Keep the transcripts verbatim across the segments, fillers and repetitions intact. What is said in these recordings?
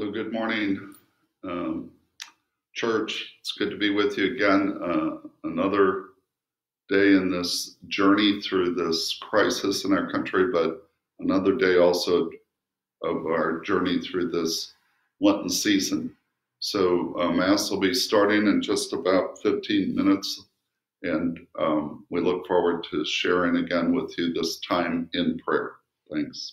So good morning, um, church. It's good to be with you again. Uh, another day in this journey through this crisis in our country, but another day also of our journey through this Lenten season. So uh, Mass will be starting in just about fifteen minutes, and um, we look forward to sharing again with you this time in prayer. Thanks.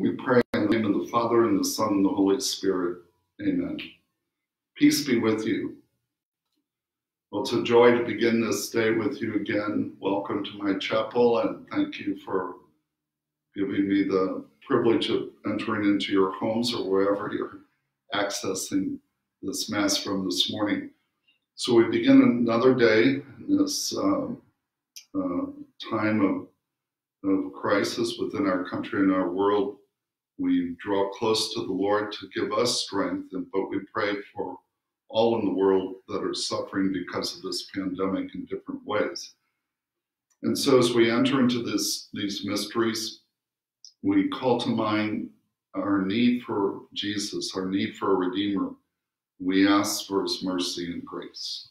We pray in the name of the Father, and the Son, and the Holy Spirit. Amen. Peace be with you. Well, it's a joy to begin this day with you again. Welcome to my chapel, and thank you for giving me the privilege of entering into your homes or wherever you're accessing this Mass from this morning. So we begin another day in this uh, uh, time of of crisis within our country and our world. We draw close to the Lord to give us strength, and but we pray for all in the world that are suffering because of this pandemic in different ways. And so as we enter into this these mysteries, we call to mind our need for Jesus, our need for a Redeemer. We ask for his mercy and grace.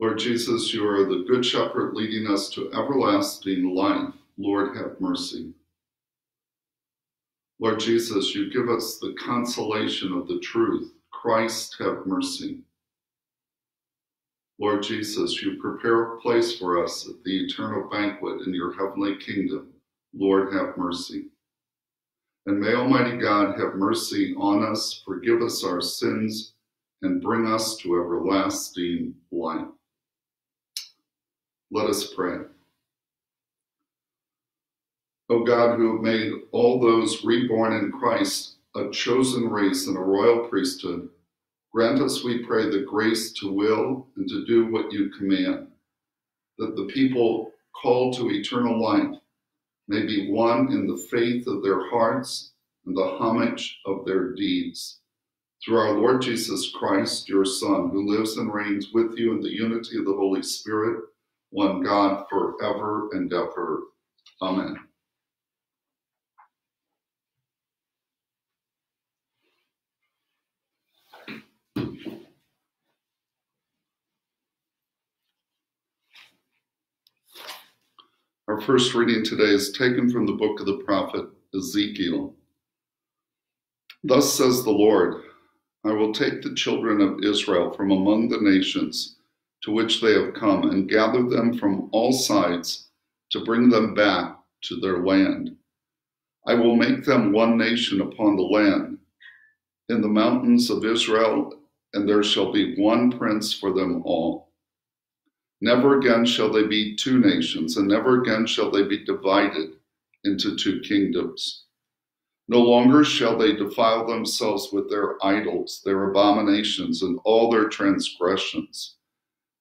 Lord Jesus, you are the Good Shepherd leading us to everlasting life. Lord, have mercy. Lord Jesus, you give us the consolation of the truth. Christ, have mercy. Lord Jesus, you prepare a place for us at the eternal banquet in your heavenly kingdom. Lord, have mercy. And may Almighty God have mercy on us, forgive us our sins, and bring us to everlasting life. Let us pray. O God, who have made all those reborn in Christ a chosen race and a royal priesthood, grant us, we pray, the grace to will and to do what you command, that the people called to eternal life may be one in the faith of their hearts and the homage of their deeds. Through our Lord Jesus Christ, your Son, who lives and reigns with you in the unity of the Holy Spirit, one God, forever and ever. Amen. Our first reading today is taken from the book of the prophet Ezekiel. Thus says the Lord, I will take the children of Israel from among the nations to which they have come and gather them from all sides to bring them back to their land. I will make them one nation upon the land, in the mountains of Israel, and there shall be one prince for them all. Never again shall they be two nations, and never again shall they be divided into two kingdoms. No longer shall they defile themselves with their idols, their abominations, and all their transgressions.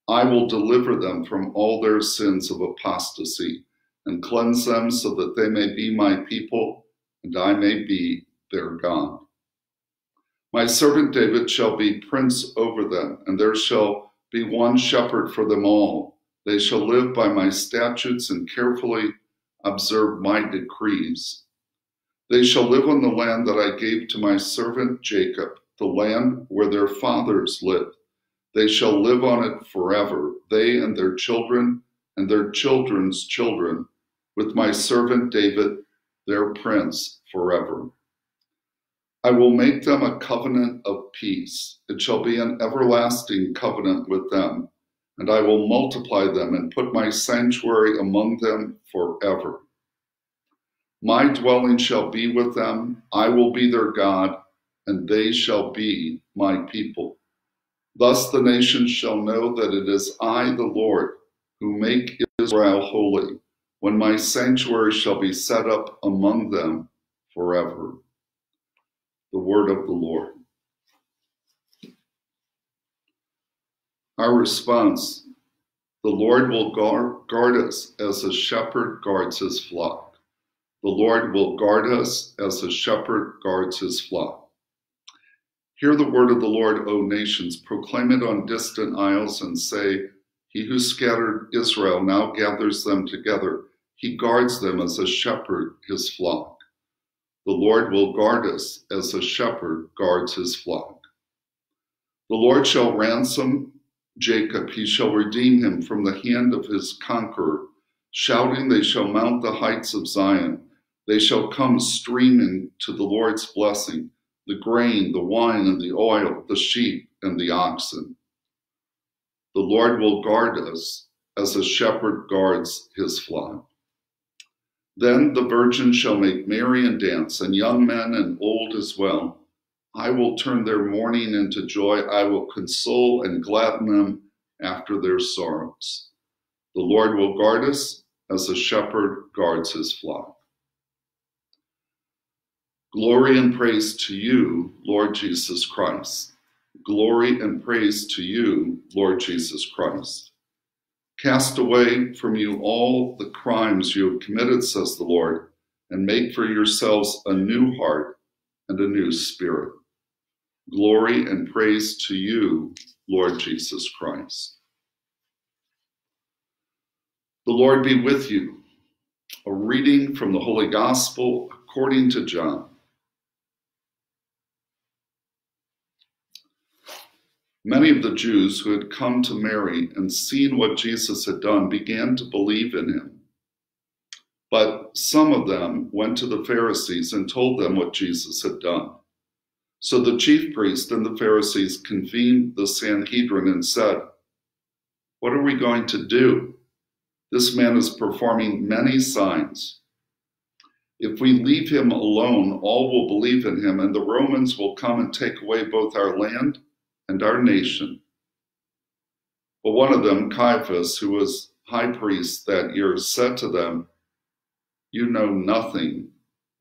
I will deliver them from all their sins of apostasy, and cleanse them so that they may be my people, and I may be their God. My servant David shall be prince over them, and there shall be one shepherd for them all. They shall live by my statutes and carefully observe my decrees. They shall live on the land that I gave to my servant Jacob, the land where their fathers lived. They shall live on it forever, they and their children and their children's children, with my servant David, their prince, forever. I will make them a covenant of peace. It shall be an everlasting covenant with them, and I will multiply them and put my sanctuary among them forever. My dwelling shall be with them. I will be their God, and they shall be my people. Thus the nations shall know that it is I, the Lord, who make Israel holy, when my sanctuary shall be set up among them forever. The word of the Lord. Our response, the Lord will guard, guard us as a shepherd guards his flock. The Lord will guard us as a shepherd guards his flock. Hear the word of the Lord, O nations, proclaim it on distant isles and say, he who scattered Israel now gathers them together. He guards them as a shepherd his flock. The Lord will guard us as a shepherd guards his flock. The Lord shall ransom Jacob. He shall redeem him from the hand of his conqueror. Shouting, they shall mount the heights of Zion. They shall come streaming to the Lord's blessing, the grain, the wine, and the oil, the sheep, and the oxen. The Lord will guard us as a shepherd guards his flock. Then the virgin shall make merry and dance, and young men and old as well. I will turn their mourning into joy. I will console and gladden them after their sorrows. The Lord will guard us as a shepherd guards his flock. Glory and praise to you, Lord Jesus Christ. Glory and praise to you, Lord Jesus Christ. Cast away from you all the crimes you have committed, says the Lord, and make for yourselves a new heart and a new spirit. Glory and praise to you, Lord Jesus Christ. The Lord be with you. A reading from the Holy Gospel according to John. Many of the Jews who had come to Mary and seen what Jesus had done began to believe in him. But some of them went to the Pharisees and told them what Jesus had done. So the chief priest and the Pharisees convened the Sanhedrin and said, what are we going to do? This man is performing many signs. If we leave him alone, all will believe in him, and the Romans will come and take away both our land and our nation. But one of them, Caiaphas, who was high priest that year, said to them, you know nothing,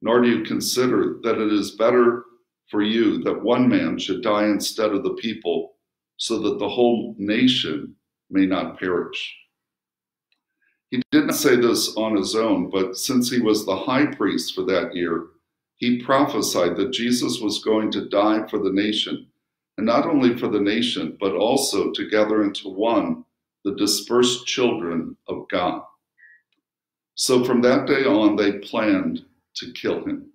nor do you consider that it is better for you that one man should die instead of the people, so that the whole nation may not perish. He did not say this on his own, but since he was the high priest for that year, he prophesied that Jesus was going to die for the nation, and not only for the nation, but also to gather into one the dispersed children of God. So from that day on, they planned to kill him.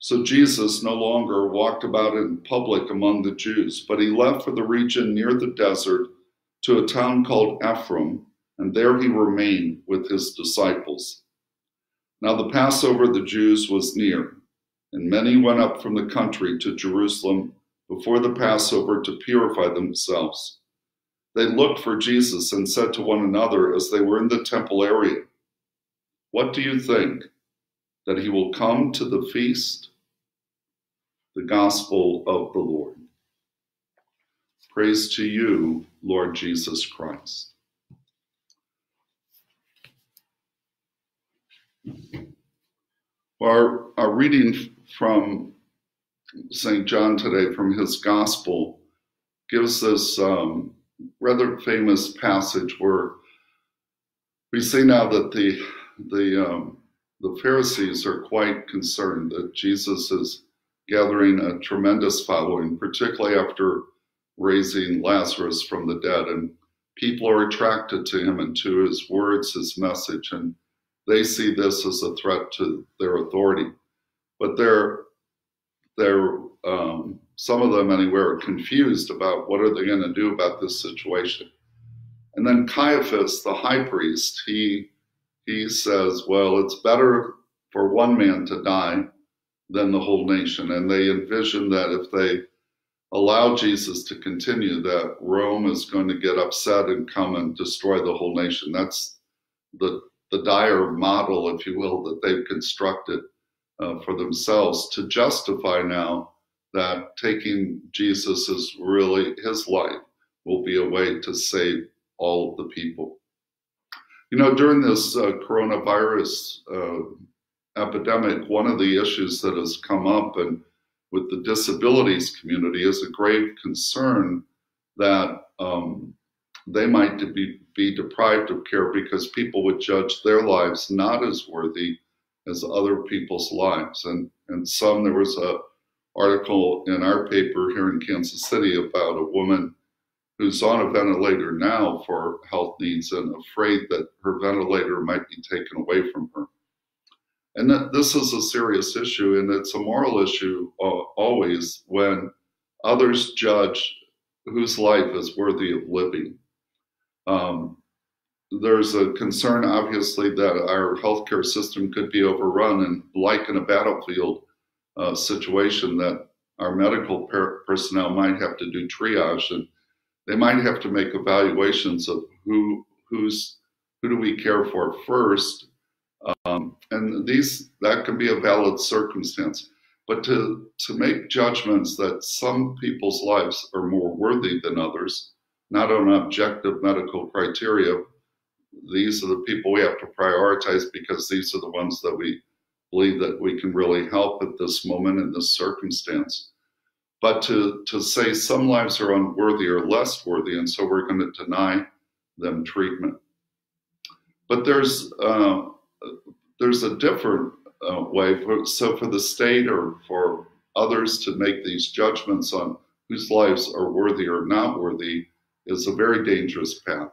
So Jesus no longer walked about in public among the Jews, but he left for the region near the desert to a town called Ephraim, and there he remained with his disciples. Now the Passover of the Jews was near, and many went up from the country to Jerusalem before the Passover to purify themselves. They looked for Jesus and said to one another as they were in the temple area, "What do you think? That he will come to the feast?" The Gospel of the Lord. Praise to you, Lord Jesus Christ. Our, our reading from Saint John today, from his Gospel, gives this um, rather famous passage where we see now that the, the, um, the Pharisees are quite concerned that Jesus is gathering a tremendous following, particularly after raising Lazarus from the dead, and people are attracted to him and to his words, his message, and they see this as a threat to their authority. But they're, they're um, some of them anywhere are confused about what are they going to do about this situation. And then Caiaphas, the high priest, he, he says, well, it's better for one man to die than the whole nation. And they envision that if they allow Jesus to continue, that Rome is going to get upset and come and destroy the whole nation. That's the, the dire model, if you will, that they've constructed uh, for themselves to justify now that taking Jesus is really his life will be a way to save all of the people. You know, during this uh, coronavirus uh, epidemic, one of the issues that has come up and with the disabilities community is a grave concern that um, they might be, be deprived of care because people would judge their lives not as worthy as other people's lives. And, and some, there was an article in our paper here in Kansas City about a woman who's on a ventilator now for health needs and afraid that her ventilator might be taken away from her. And that this is a serious issue, and it's a moral issue uh, always when others judge whose life is worthy of living. Um, there's a concern, obviously, that our healthcare system could be overrun, and like in a battlefield uh, situation, that our medical per personnel might have to do triage, and they might have to make evaluations of who who's who do we care for first. Um, and these, that can be a valid circumstance, but to, to make judgments that some people's lives are more worthy than others, not on objective medical criteria, these are the people we have to prioritize because these are the ones that we believe that we can really help at this moment in this circumstance. But to, to say some lives are unworthy or less worthy, and so we're going to deny them treatment. But there's, uh, There's a different uh, way, for, so for the state or for others to make these judgments on whose lives are worthy or not worthy is a very dangerous path,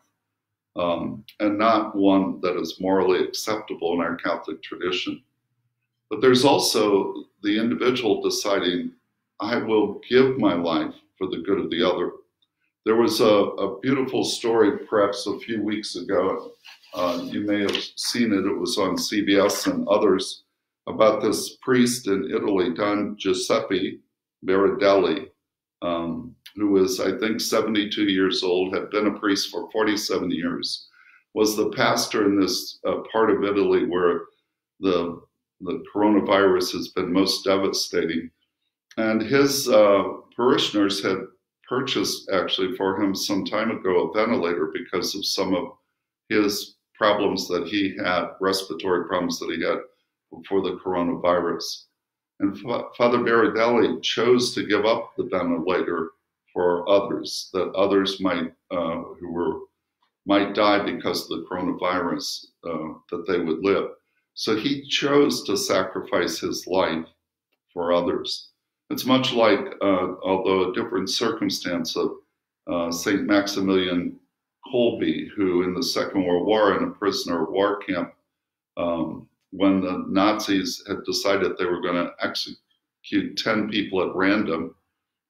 um, and not one that is morally acceptable in our Catholic tradition. But there's also the individual deciding, I will give my life for the good of the other. There was a, a beautiful story perhaps a few weeks ago. Uh, you may have seen it, it was on C B S and others, about this priest in Italy, Don Giuseppe Berardelli, um, who is, I think, seventy-two years old, had been a priest for forty-seven years, was the pastor in this uh, part of Italy where the, the coronavirus has been most devastating. And his uh, parishioners had purchased, actually, for him some time ago, a ventilator because of some of his problems that he had, respiratory problems that he had before the coronavirus. And Father Berardelli chose to give up the ventilator for others, that others might uh, who were might die because of the coronavirus, uh, that they would live. So he chose to sacrifice his life for others. It's much like, uh, although a different circumstance, of uh, Saint Maximilian Kolbe, who in the Second World War, in a prisoner of war camp, um, when the Nazis had decided they were going to execute ten people at random,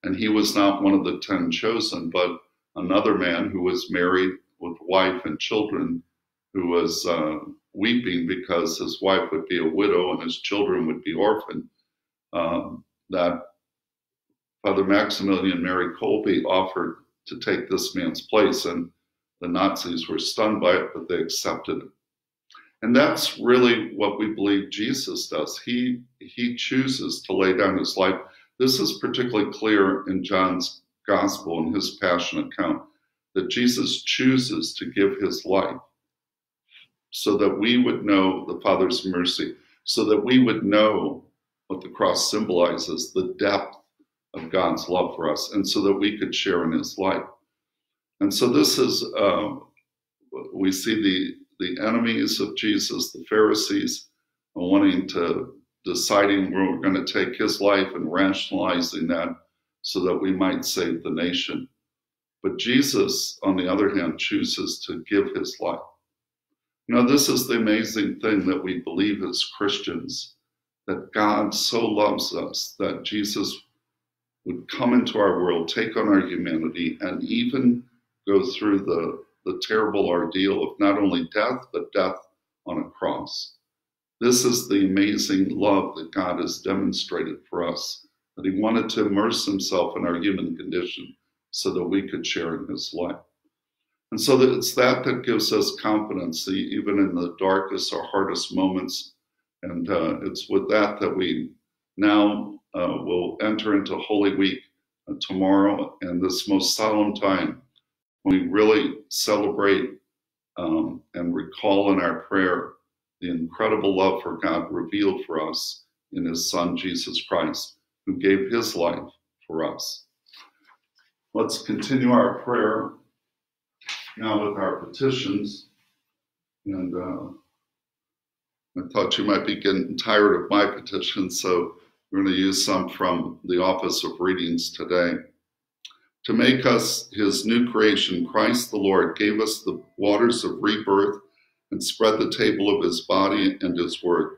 and he was not one of the ten chosen, but another man who was married with wife and children who was uh, weeping because his wife would be a widow and his children would be orphaned, um, that Father Maximilian Mary Kolbe offered to take this man's place, and the Nazis were stunned by it, but they accepted it. And that's really what we believe Jesus does. He, he chooses to lay down his life. This is particularly clear in John's Gospel and his Passion account, that Jesus chooses to give his life so that we would know the Father's mercy, so that we would know what the cross symbolizes, the depth of God's love for us, and so that we could share in his life. And so this is, uh, we see the the enemies of Jesus, the Pharisees, wanting to, deciding where we're going to take his life and rationalizing that so that we might save the nation. But Jesus, on the other hand, chooses to give his life. Now, this is the amazing thing that we believe as Christians, that God so loves us that Jesus would come into our world, take on our humanity, and even go through the the terrible ordeal of not only death, but death on a cross. This is the amazing love that God has demonstrated for us, that he wanted to immerse himself in our human condition so that we could share in his life. And so that it's that that gives us confidence, even in the darkest or hardest moments. And uh, it's with that that we now uh, will enter into Holy Week uh, tomorrow, and this most solemn time we really celebrate um, and recall in our prayer the incredible love for God revealed for us in his Son, Jesus Christ, who gave his life for us. Let's continue our prayer now with our petitions. And uh, I thought you might be getting tired of my petitions, so we're going to use some from the Office of Readings today. To make us his new creation, Christ the Lord gave us the waters of rebirth and spread the table of his body and his word.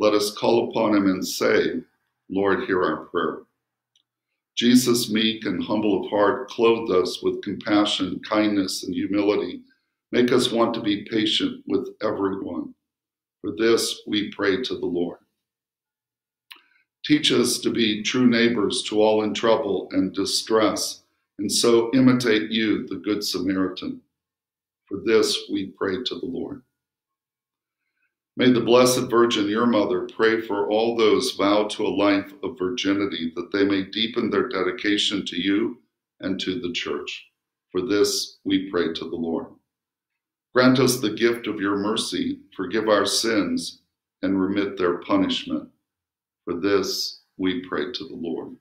Let us call upon him and say, Lord, hear our prayer. Jesus, meek and humble of heart, clothed us with compassion, kindness, and humility. Make us want to be patient with everyone. For this we pray to the Lord. Teach us to be true neighbors to all in trouble and distress, and so imitate you, the Good Samaritan. For this we pray to the Lord. May the Blessed Virgin, your mother, pray for all those vowed to a life of virginity, that they may deepen their dedication to you and to the Church. For this we pray to the Lord. Grant us the gift of your mercy, forgive our sins, and remit their punishment. For this we pray to the Lord.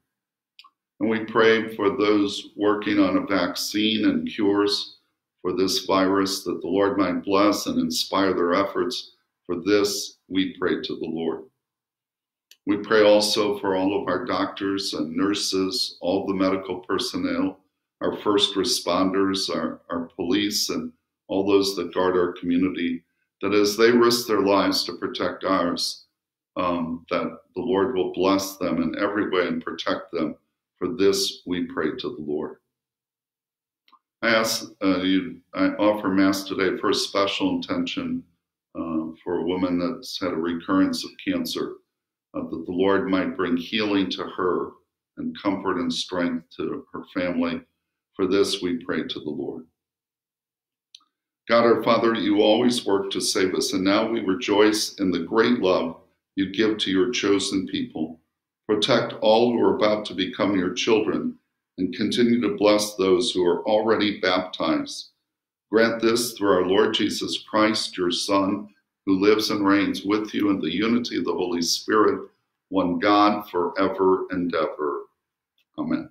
And we pray for those working on a vaccine and cures for this virus, that the Lord might bless and inspire their efforts. For this we pray to the Lord. We pray also for all of our doctors and nurses, all the medical personnel, our first responders, our, our police, and all those that guard our community, that as they risk their lives to protect ours, um, that the Lord will bless them in every way and protect them. For this we pray to the Lord. I ask uh, you, I offer Mass today for special intention uh, for a woman that's had a recurrence of cancer, uh, that the Lord might bring healing to her and comfort and strength to her family. For this we pray to the Lord. God our Father, you always work to save us, and now we rejoice in the great love you give to your chosen people. Protect all who are about to become your children, and continue to bless those who are already baptized. Grant this through our Lord Jesus Christ, your Son, who lives and reigns with you in the unity of the Holy Spirit, one God, forever and ever. Amen.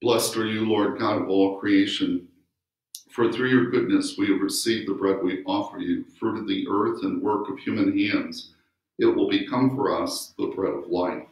Blessed are you, Lord God of all creation, for through your goodness we have received the bread we offer you, fruit of the earth and work of human hands. It will become for us the bread of life.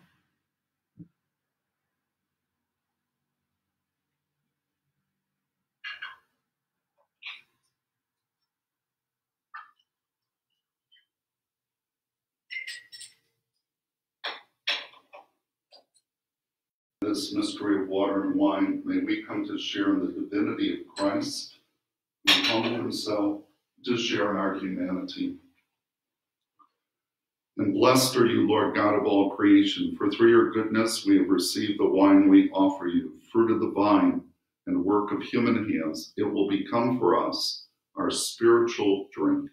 This mystery of water and wine, may we come to share in the divinity of Christ, who humbled himself to share in our humanity. And blessed are you, Lord God of all creation, for through your goodness we have received the wine we offer you, fruit of the vine and work of human hands. It will become for us our spiritual drink.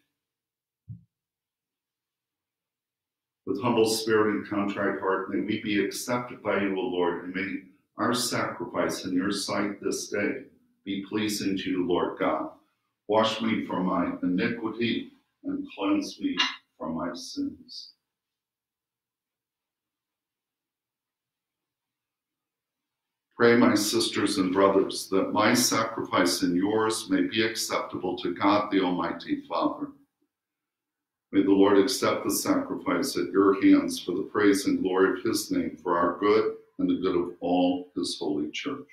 With humble spirit and contrite heart, may we be accepted by you, O Lord, and may our sacrifice in your sight this day be pleasing to you, Lord God. Wash me from my iniquity and cleanse me from my sins. Pray, my sisters and brothers, that my sacrifice and yours may be acceptable to God, the Almighty Father. May the Lord accept the sacrifice at your hands for the praise and glory of his name, for our good and the good of all his holy church.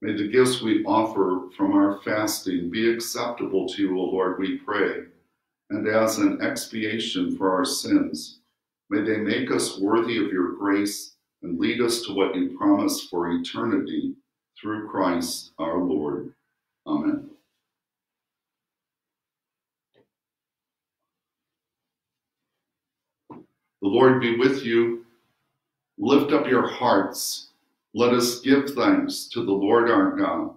May the gifts we offer from our fasting be acceptable to you, O Lord, we pray, and as an expiation for our sins, may they make us worthy of your grace and lead us to what you promise for eternity. Through Christ our Lord. Amen. The Lord be with you. Lift up your hearts. Let us give thanks to the Lord our God.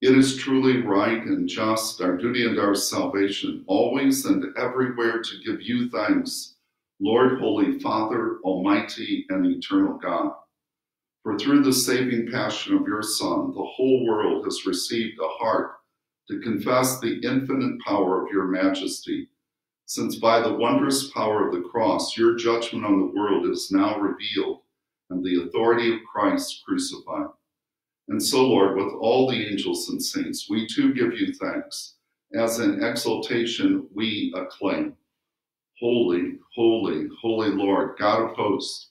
It is truly right and just, our duty and our salvation, always and everywhere to give you thanks, Lord, Holy Father, Almighty and Eternal God. For through the saving passion of your Son, the whole world has received a heart to confess the infinite power of your majesty, since by the wondrous power of the cross, your judgment on the world is now revealed, and the authority of Christ crucified. And so, Lord, with all the angels and saints, we too give you thanks, as in exultation we acclaim. Holy, holy, holy Lord, God of hosts,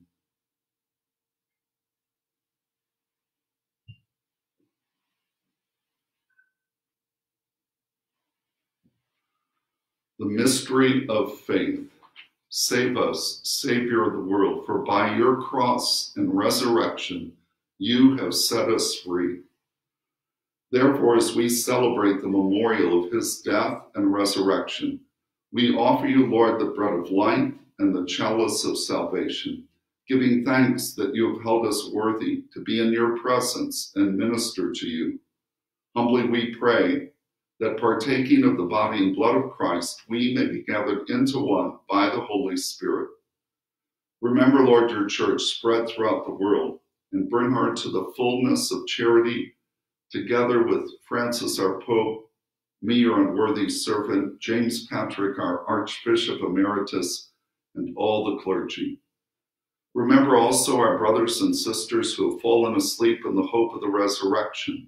The mystery of faith. Save us, Savior of the world, for by your cross and resurrection, you have set us free. Therefore, as we celebrate the memorial of his death and resurrection, we offer you, Lord, the bread of life and the chalice of salvation, giving thanks that you have held us worthy to be in your presence and minister to you. Humbly we pray that partaking of the body and blood of Christ, we may be gathered into one by the Holy Spirit. Remember, Lord, your church spread throughout the world, and bring her to the fullness of charity, together with Francis, our Pope, me, your unworthy servant, James Patrick, our Archbishop Emeritus, and all the clergy. Remember also our brothers and sisters who have fallen asleep in the hope of the resurrection,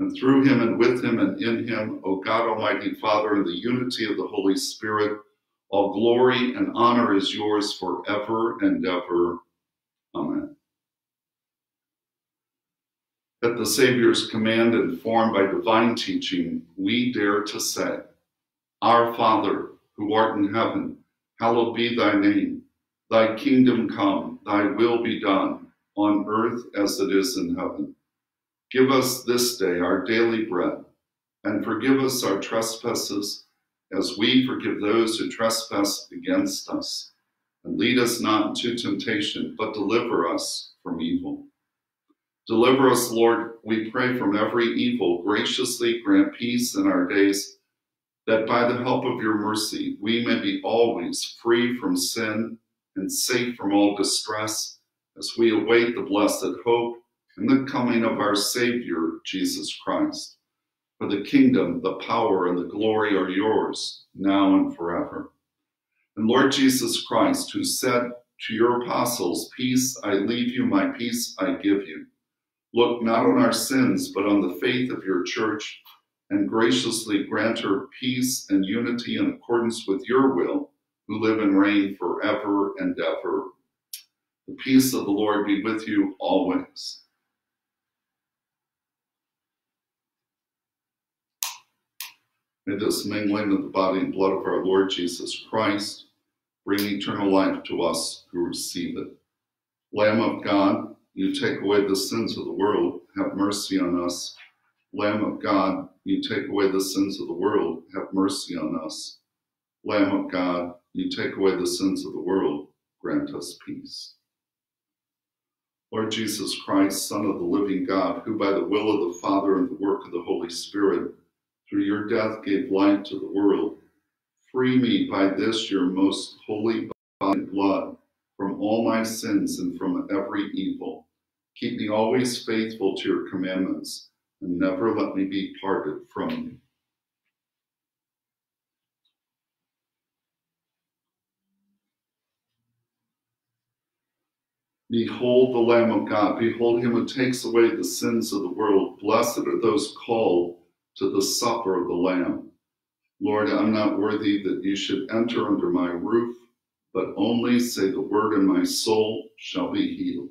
And through him and with him and in him, O God, Almighty Father, in the unity of the Holy Spirit, all glory and honor is yours forever and ever. Amen. At the Savior's command, informed by divine teaching, we dare to say, Our Father, who art in heaven, hallowed be thy name. Thy kingdom come, thy will be done, on earth as it is in heaven. Give us this day our daily bread, and forgive us our trespasses, as we forgive those who trespass against us. And lead us not into temptation, but deliver us from evil. Deliver us, Lord, we pray, from every evil. Graciously grant peace in our days, that by the help of your mercy, we may be always free from sin and safe from all distress, as we await the blessed hope and the coming of our Savior, Jesus Christ. For the kingdom, the power, and the glory are yours, now and forever. And Lord Jesus Christ, who said to your apostles, Peace I leave you, my peace I give you. Look not on our sins, but on the faith of your church, and graciously grant her peace and unity in accordance with your will, who live and reign forever and ever. The peace of the Lord be with you always. May this mingling of the body and blood of our Lord Jesus Christ bring eternal life to us who receive it. Lamb of God, you take away the sins of the world, have mercy on us. Lamb of God, you take away the sins of the world, have mercy on us. Lamb of God, you take away the sins of the world, grant us peace. Lord Jesus Christ, Son of the living God, who by the will of the Father and the work of the Holy Spirit, through your death gave life to the world, free me by this your most holy body and blood from all my sins and from every evil. Keep me always faithful to your commandments, and never let me be parted from you. Behold the Lamb of God. Behold him who takes away the sins of the world. Blessed are those called to the supper of the Lamb. Lord, I'm not worthy that you should enter under my roof, but only say the word, and my soul shall be healed.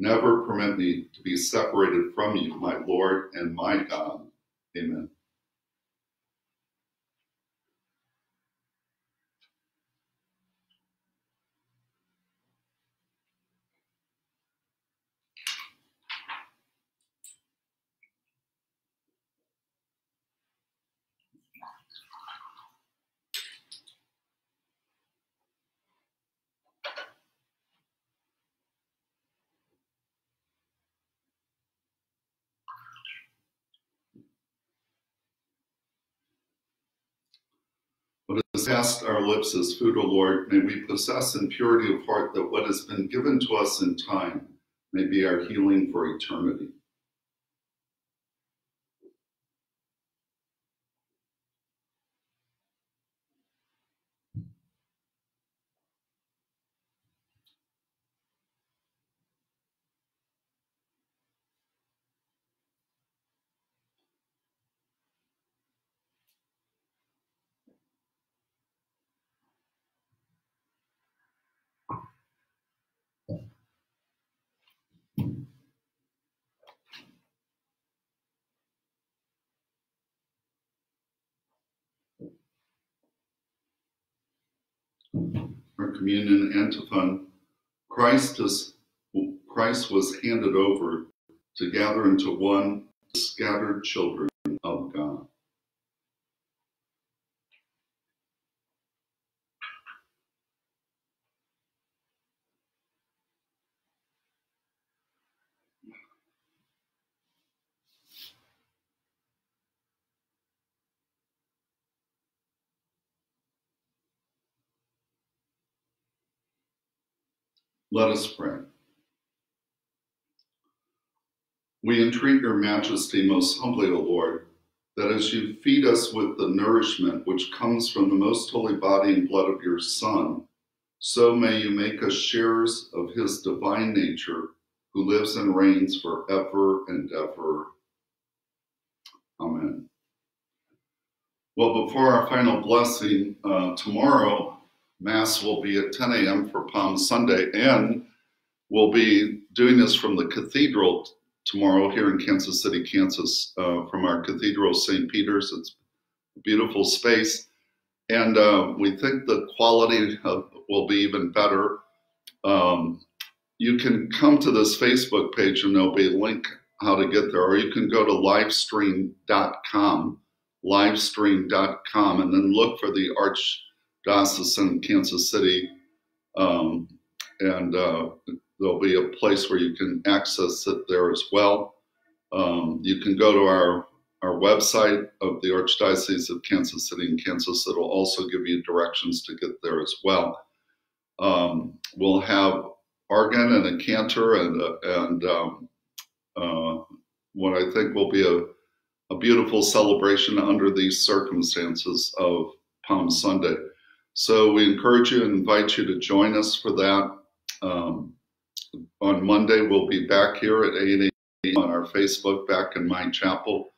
Never permit me to be separated from you, my Lord and my God. Amen. fast our lips as food, O Lord, may we possess in purity of heart that what has been given to us in time may be our healing for eternity. Our communion antiphon, Christ, is, Christ was handed over to gather into one the scattered children of God. Let us pray. We entreat your majesty most humbly, O Lord, that as you feed us with the nourishment which comes from the most holy body and blood of your Son, so may you make us sharers of his divine nature, who lives and reigns forever and ever. Amen. Well, before our final blessing uh, tomorrow, Mass will be at ten a m for Palm Sunday, and we'll be doing this from the cathedral tomorrow here in Kansas City, Kansas, uh, from our cathedral, Saint Peter's. It's a beautiful space, and uh, we think the quality of, will be even better. Um, you can come to this Facebook page, and there'll be a link how to get there, or you can go to livestream dot com, livestream dot com, and then look for the Arch. Diocese in Kansas City, um, and uh, there'll be a place where you can access it there as well. Um, you can go to our, our website of the Archdiocese of Kansas City in Kansas. It'll also give you directions to get there as well. Um, we'll have organ and a cantor and, uh, and um, uh, what I think will be a, a beautiful celebration under these circumstances of Palm Sunday. So we encourage you and invite you to join us for that. Um, on Monday, we'll be back here at eight a m on our Facebook, back in my chapel,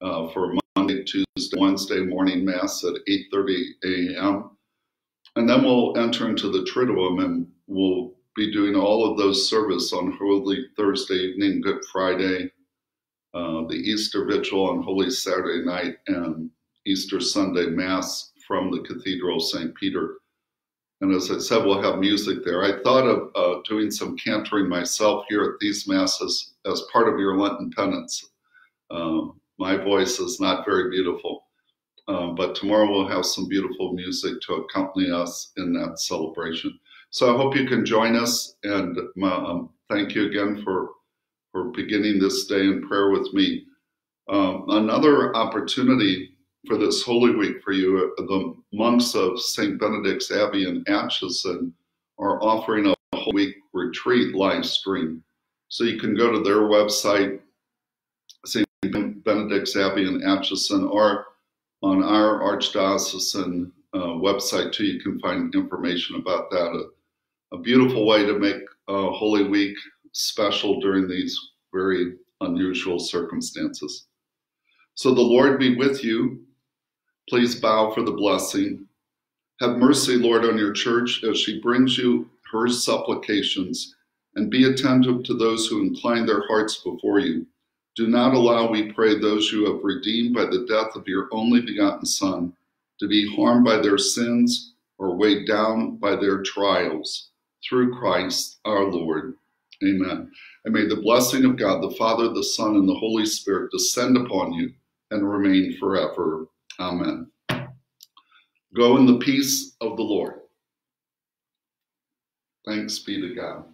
uh, for Monday, Tuesday, Wednesday morning Mass at eight thirty a m And then we'll enter into the Triduum, and we'll be doing all of those service on Holy Thursday evening, Good Friday, uh, the Easter Vigil on Holy Saturday night, and Easter Sunday Mass from the Cathedral of Saint Peter. And as I said, we'll have music there. I thought of uh, doing some cantoring myself here at these Masses as part of your Lenten penance. Uh, my voice is not very beautiful, uh, but tomorrow we'll have some beautiful music to accompany us in that celebration. So I hope you can join us, and um, thank you again for, for beginning this day in prayer with me. Um, another opportunity for this Holy Week for you, the monks of Saint Benedict's Abbey in Atchison are offering a Holy Week retreat live stream. So you can go to their website, Saint Benedict's Abbey in Atchison, or on our Archdiocesan uh, website too. You can find information about that. A, a beautiful way to make uh, Holy Week special during these very unusual circumstances. So the Lord be with you. Please bow for the blessing. Have mercy, Lord, on your church as she brings you her supplications, and be attentive to those who incline their hearts before you. Do not allow, we pray, those you have redeemed by the death of your only begotten Son to be harmed by their sins or weighed down by their trials. Through Christ our Lord. Amen. And may the blessing of God, the Father, the Son, and the Holy Spirit descend upon you and remain forever. Amen. Go in the peace of the Lord. Thanks be to God.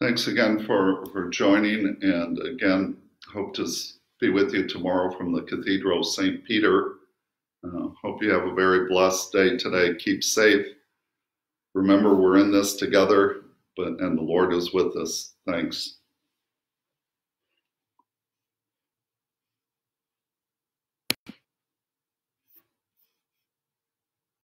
Thanks again for, for joining, and again, hope to be with you tomorrow from the Cathedral of Saint Peter. Uh, hope you have a very blessed day today. Keep safe. Remember, we're in this together, but and the Lord is with us. Thanks.